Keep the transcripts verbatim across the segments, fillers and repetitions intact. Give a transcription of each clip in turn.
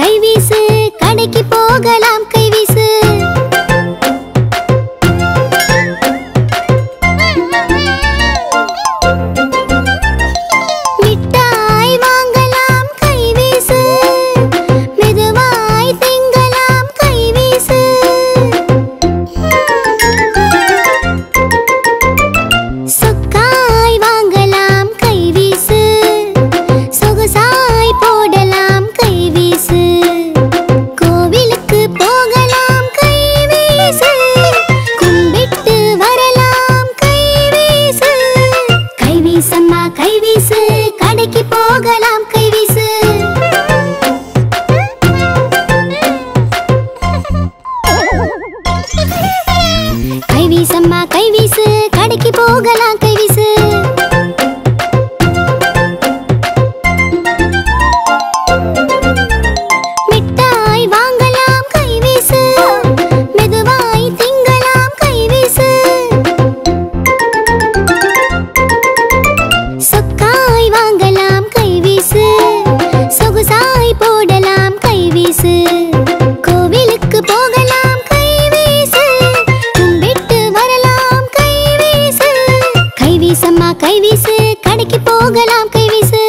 கைவீசு கடைக்கு போகலாம் கைவீசு கைவீசம்மா கைவீசு கடைக்கு போகலாம் கைவீசு மிட்டாய் வாங்கலாம் கைவீசு மெதுவாய் திங்கலாம் கைவீசு சொக்காய் வாங்கலாம் கைவீசு சொகுசாய் போடலாம் கைவீசு கோவிலுக்கு போகலாம் கைவீசம்மா கைவீசு கடைக்கு போகலாம் கைவீசு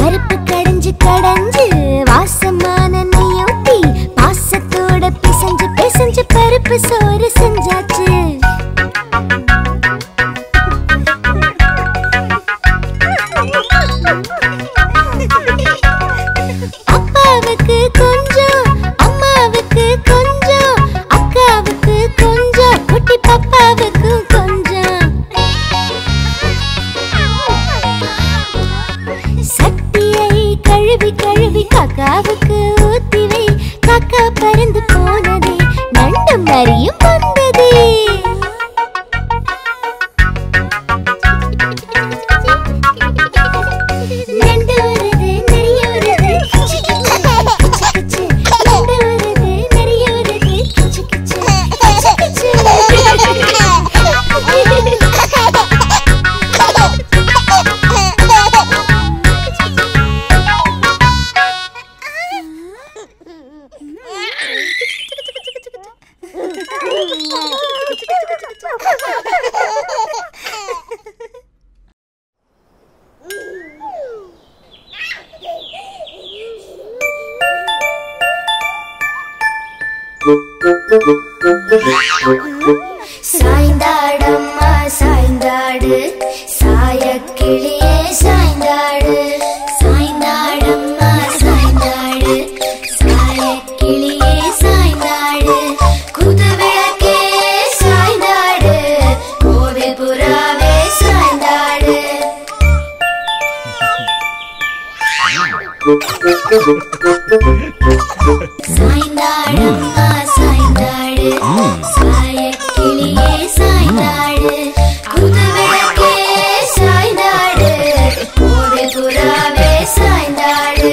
கருப்பு கடைஞ்சு கடைஞ்சு வாசமான செஞ்சு பருப்பு சோறு செஞ்சாச்சு அப்பாவுக்கு கொஞ்சம் அம்மாவுக்கு கொஞ்சம் அக்காவுக்கு கொஞ்சம் குட்டி பாப்பாவுக்கு கொஞ்சம் சட்டியை கழுவி கழுவி காக்காவுக்கு ஊத்திவை காக்கா பறந்து போனதே மரியும் வந்ததே சாய்ந்தாடம்மா சாய்ந்தாடு சாய கிளியே சாய்ந்தாடு சாய்ந்தாடம்மா சாய்ந்தாடு சாய கிளியே சாய்ந்தாடு குதுவிளக்கே சாய்ந்தாடு கோவில் புறாவே சாய்ந்தாடு சாய்ந்தாடம்மா சாய்ந்தாடு சாய கிளியே சாய்ந்தாடு குதுவிளக்கே சாய்ந்தாடு கோவில் புறாவே சாய்ந்தாடு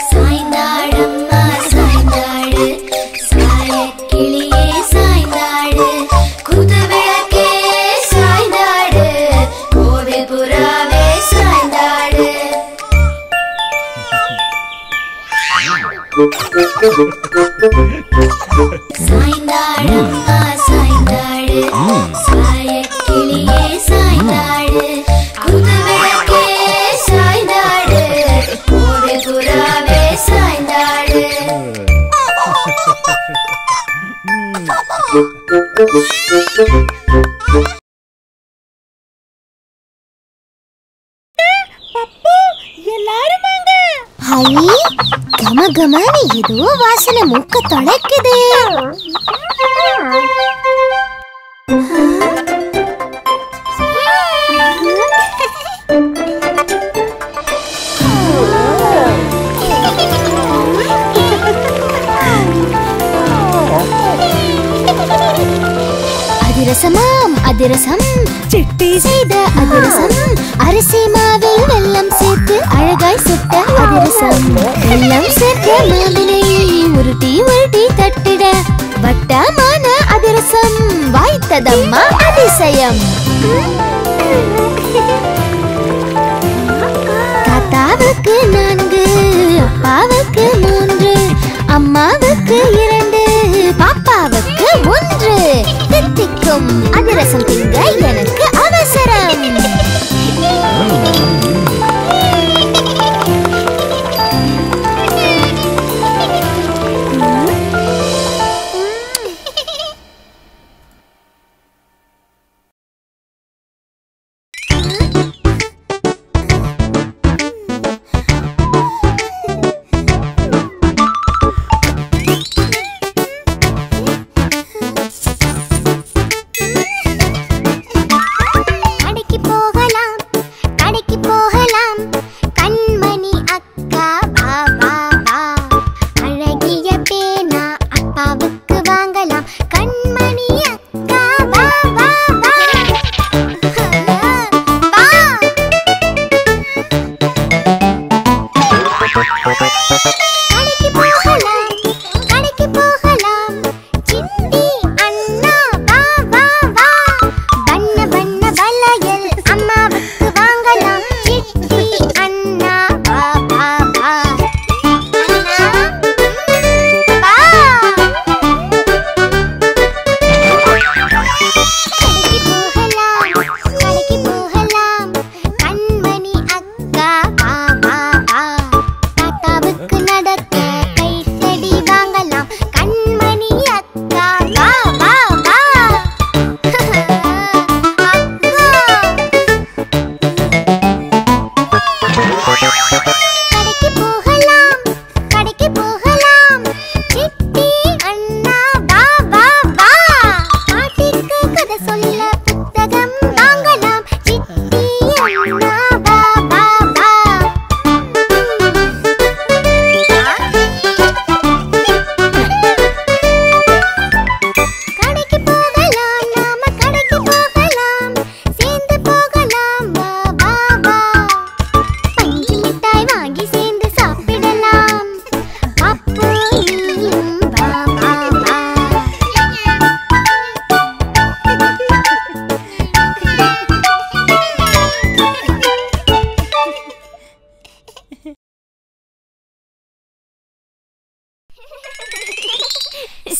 சாய்ந்தாடம்மா சாய்ந்தாடு சாய கிளியே சாய்ந்தாடு குதுவிளக்கே சாய்ந்தாடு கோவில் புறாவே சாய்ந்தாடு சாய்ந்தாடம்மா சாய்ந்தாடு சாய கிளியே சாய்ந்தாடு குதுவிளக்கே சாய்ந்தாடு கோவில் புறாவே சாய்ந்தாடு பப்பு எல்லாரும் வாங்க ஹாய் கம கம ஏதோ வாசனை மூக்க தொலைக்குது அதிரசமாம் அதிரசம் சிட்டி செய்த அதிரசம் அரிசி மாவில் வெல்லம் சேர்த்து அழகாய் சுட்ட அதிரசம் வெல்லம் சேர்த்த மாவினை உருட்டி உருட்டி தட்டிட வட்டமான அதிரசம் வாய்த்ததம்மா அதிசயம். தாத்தாவுக்கு நான்கு, அப்பாவுக்கு மூன்று, அம்மாவுக்கு இரண்டு, பாப்பாவுக்கு ஒன்று. தித்திக்கும் அதிரசம் திங்க எனக்கு அவசரம்.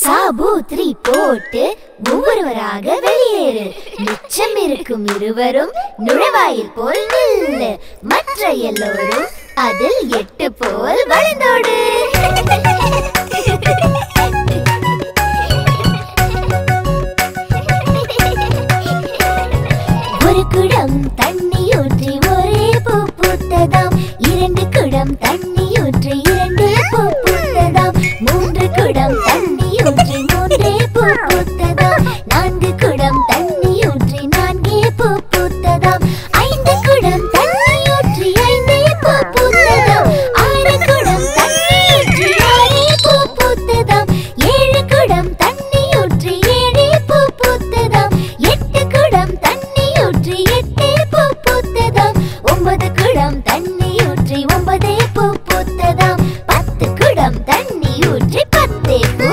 சாபூத்ரி போட்டு ஒவ்வொருவராக வெளியேறு. மிச்சம் இருக்கும் இருவரும் நுழைவாயில் போல் நில்லு. மற்ற எல்லோரும் அதில் எட்டு போல் வளைந்தோடு. ஒரு குடம் தண்ணி ஊற்றி ஒரே பூ பூத்ததாம். இரண்டு குடம் தண்ணி ஊற்றி இரண்டு பூ பூத்ததாம். மூன்று குடம் தண்ணி ஊற்றி மூன்றே பூ பூத்ததாம். நான்கு குடம் தண்ணி ஊற்றி நான்கே பூ பூத்ததாம். ஐந்து குடம் தண்ணி ஊற்றி ஐந்தே பூ பூத்ததாம். ஆறு குடம் தண்ணி ஊற்றி ஆறே பூ பூத்ததாம். ஏழு குடம் தண்ணி ஊற்றி ஏழே பூ பூத்ததாம். எட்டு குடம் தண்ணி ஊற்றி எட்டே பூ பூத்ததாம். ஒன்பது குடம் தண்ணி ஊற்றி ஒன்பதே பூ பூத்ததாம். பத்து குடம் தண்ணி ஊற்றி பத்தே பூ.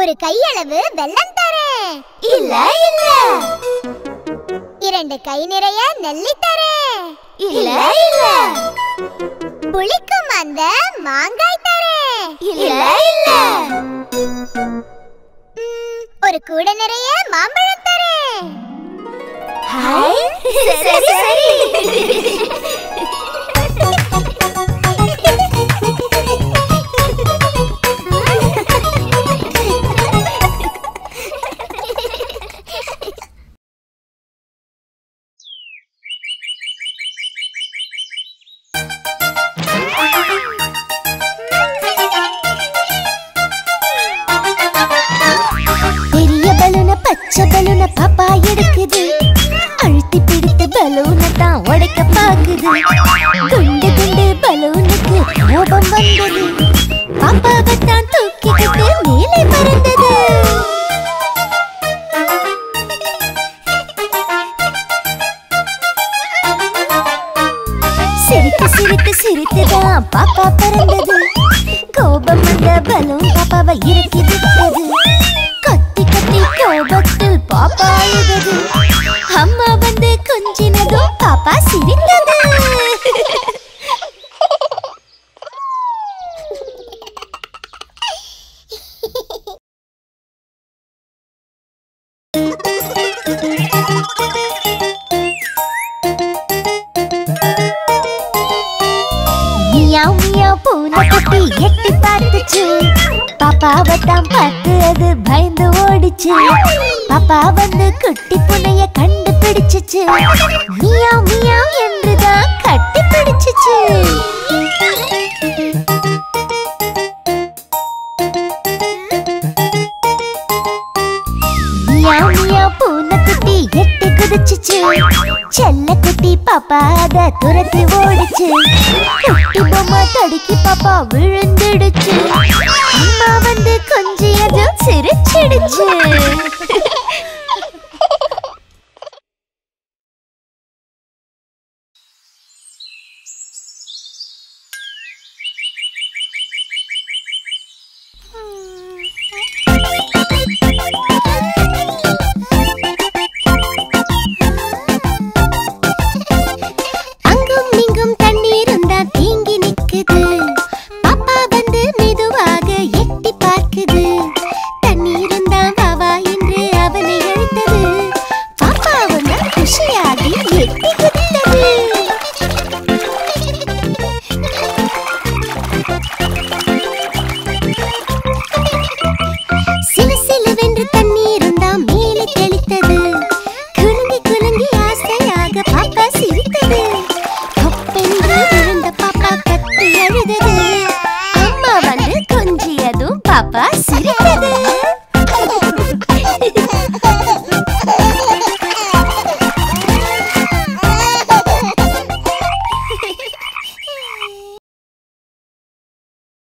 ஒரு கையளவு வெல்லம் தரேன். இல்ல இல்ல. இரண்டு கை நிறைய நெல்லி தரேன். இல்ல இல்ல. புளிக்கும் அந்த மாங்காய் தரேன். இல்ல இல்ல. ஒரு கூட நிறைய மாம்பழம் தரேன். ஹாய் சரி சரி. பச்சை பலூன பாப்பா எடுக்குது. அழுத்தி பிடித்து பலூனை தான் உடைக்க பாக்குது. குண்டு குண்டு பலூனுக்கு கோபம் வந்தது. பாப்பாவை தான் பலூன் பாப்பாவை இறக்கி விட்டது. கத்தி கத்தி கோபத்தில் பாப்பா அழுதது. அம்மா வந்து கொஞ்சினதும் பாப்பா சிரித்தது. பாப்பாவை தான் பார்த்து அது பயந்து ஓடிச்சு. பாப்பா வந்து குட்டி புனைய கண்டு பிடிச்சிச்சு. மியாவ் மியாவ் என்றுதான் கட்டி பிடிச்சிச்சு. மியாவ் மியாவ் பூனைக்குட்டி எட்டி குதிச்சிச்சு. செல்ல குட்டி பாப்பா அதை துரத்தி ஓடிச்சு. குட்டி பொம்மை தடுக்கி பாப்பா விழுந்துடுச்சு. அம்மா வந்து கொஞ்சியதும் சிரிச்சிடுச்சு.